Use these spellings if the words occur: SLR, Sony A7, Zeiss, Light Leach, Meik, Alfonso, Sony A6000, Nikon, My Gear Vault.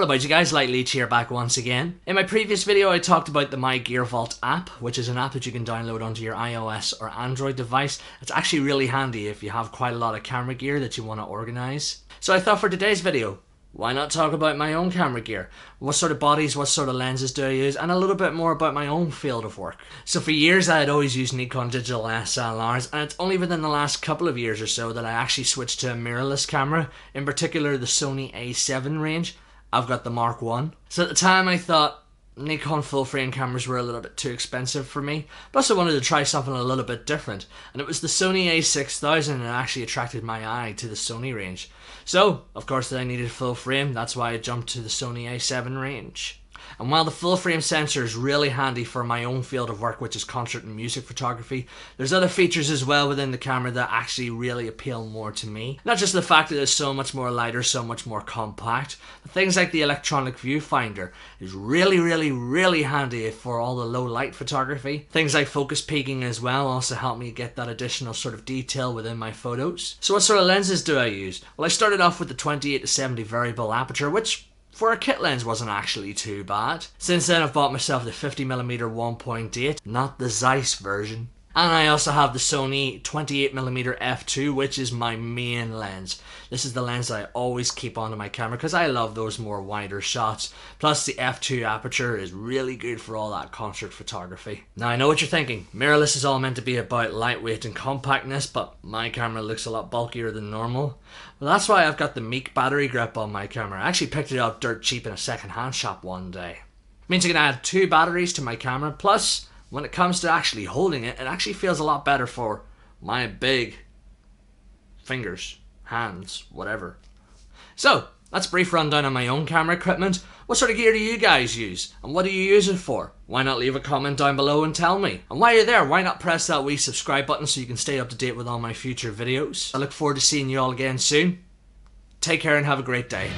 What about you guys, Light Leach here, back once again. In my previous video I talked about the My Gear Vault app, which is an app that you can download onto your iOS or Android device. It's actually really handy if you have quite a lot of camera gear that you want to organize. So I thought for today's video, why not talk about my own camera gear? What sort of bodies, what sort of lenses do I use, and a little bit more about my own field of work. So for years I had always used Nikon digital SLRs, and it's only within the last couple of years or so that I actually switched to a mirrorless camera, in particular the Sony A7 range. I've got the Mark I. So at the time I thought Nikon full frame cameras were a little bit too expensive for me, plus I wanted to try something a little bit different, and it was the Sony A6000 that actually attracted my eye to the Sony range. So of course that I needed full frame, that's why I jumped to the Sony A7 range. And while the full frame sensor is really handy for my own field of work, which is concert and music photography, there's other features as well within the camera that actually really appeal more to me. Not just the fact that it's so much more lighter, so much more compact, but things like the electronic viewfinder is really handy for all the low light photography. Things like focus peaking as well also help me get that additional sort of detail within my photos. So what sort of lenses do I use? Well, I started off with the 28-70 variable aperture, which for a kit lens wasn't actually too bad. Since then I've bought myself the 50mm 1.8, not the Zeiss version. And I also have the Sony 28mm f2, which is my main lens. This is the lens I always keep onto my camera because I love those more wider shots. Plus the f2 aperture is really good for all that concert photography. Now I know what you're thinking, mirrorless is all meant to be about lightweight and compactness, but my camera looks a lot bulkier than normal. Well, that's why I've got the Meik battery grip on my camera. I actually picked it up dirt cheap in a second hand shop one day. It means I can add two batteries to my camera, plus when it comes to actually holding it, it actually feels a lot better for my big fingers, hands, whatever. So that's a brief rundown on my own camera equipment. What sort of gear do you guys use? And what do you use it for? Why not leave a comment down below and tell me? And while you're there, why not press that wee subscribe button so you can stay up to date with all my future videos. I look forward to seeing you all again soon. Take care and have a great day.